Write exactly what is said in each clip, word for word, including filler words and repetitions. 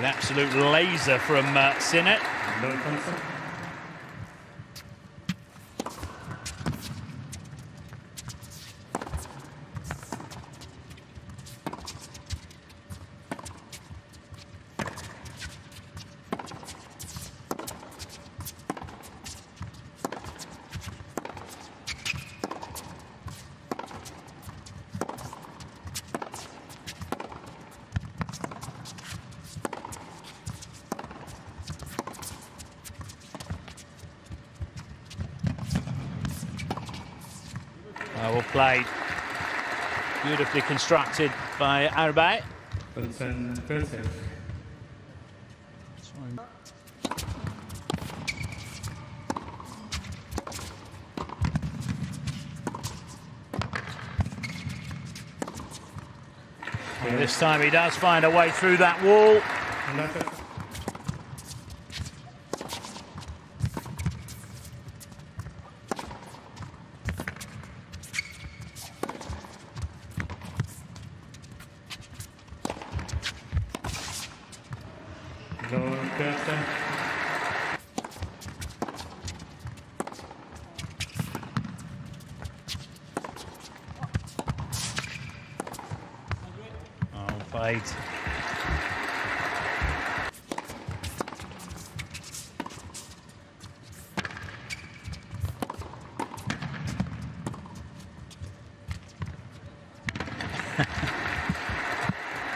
an absolute laser from uh, Sinner. Well played. Beautifully constructed by Arbaez. And this time he does find a way through that wall. Played.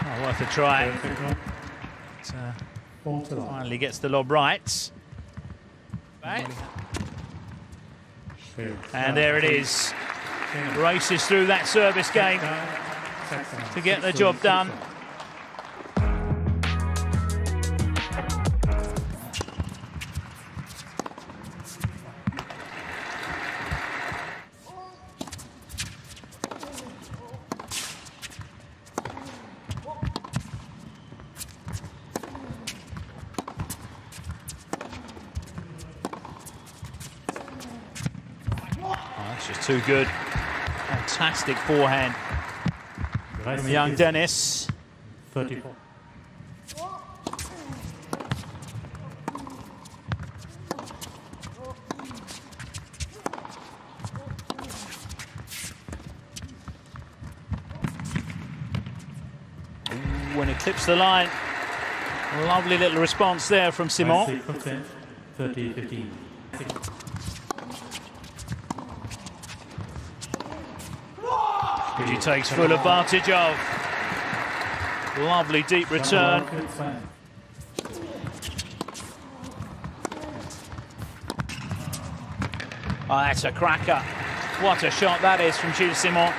Oh, worth a try. But, uh, finally gets the lob right. Right. And there it is. Races through that service game to get the job done. That's just too good. Fantastic forehand. From young Dennis. thirty-four. When it clips the line. Lovely little response there from Simon. thirty fifteen. He takes full advantage of. Lovely deep return. Oh, that's a cracker. What a shot that is from Gilles Simon.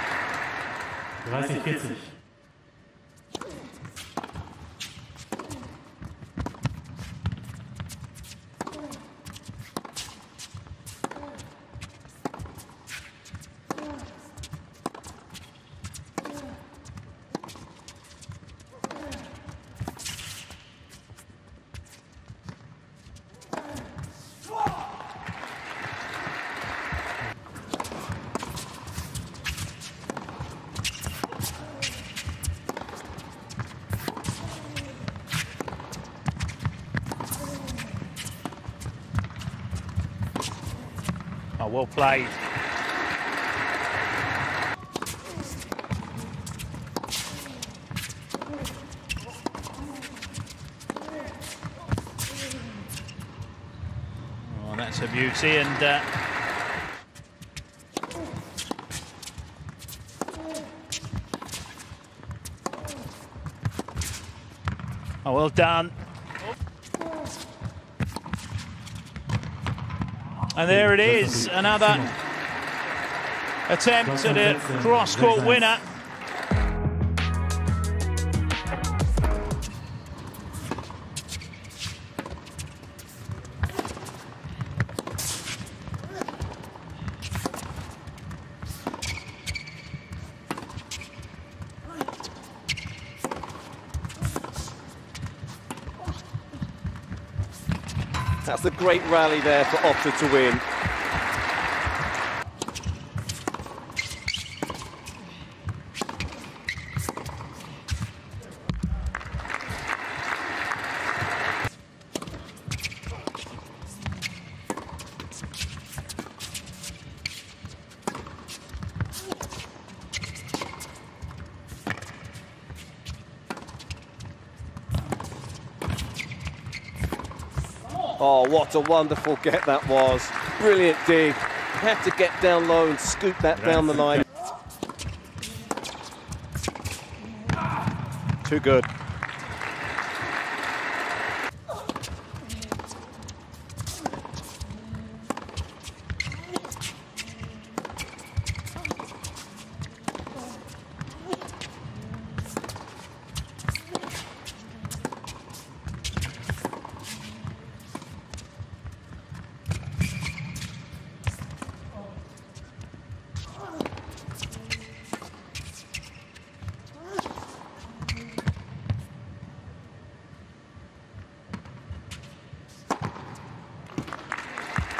Oh, well played. Oh, that's a beauty, and uh... oh, well done. And there it is, another attempt at a cross-court winner. That's a great rally there for Opta to win. Oh, what a wonderful get that was. Brilliant dig. Had to get down low and scoop that down the line. Too good.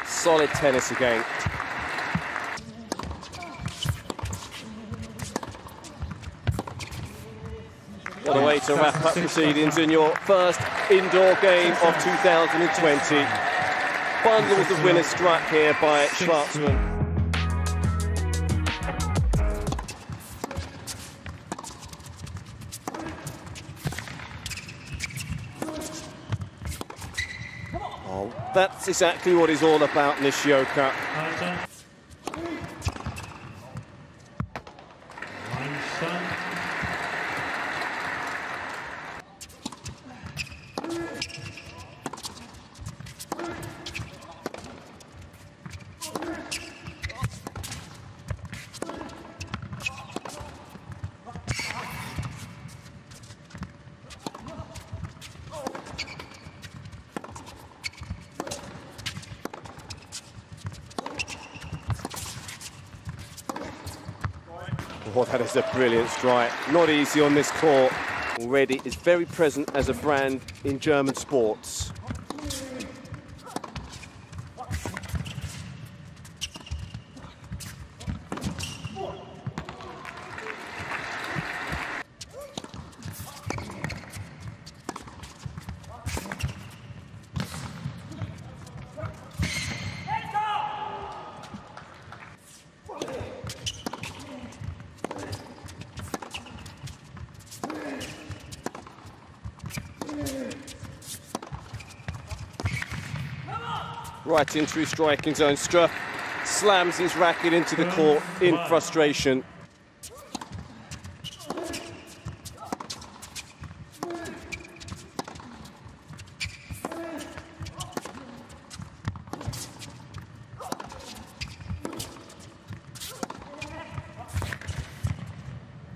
Solid tennis again. What a way to wrap up proceedings in your first indoor game of two thousand twenty. Bundle was the winner struck here by Schwartzman. That's exactly what he's all about, Nishioka. Oh, that is a brilliant strike. Not easy on this court. Already is very present as a brand in German sports. Right into his striking zone, Struff slams his racket into the court in frustration.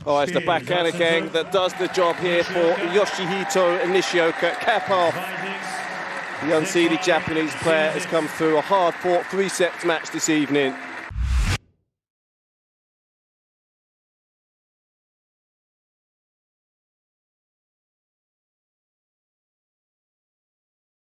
Oh, it's the backhand again that does the job here for Yoshihito Nishioka. Cap off. The unseeded Japanese player has come through a hard-fought three-set match this evening.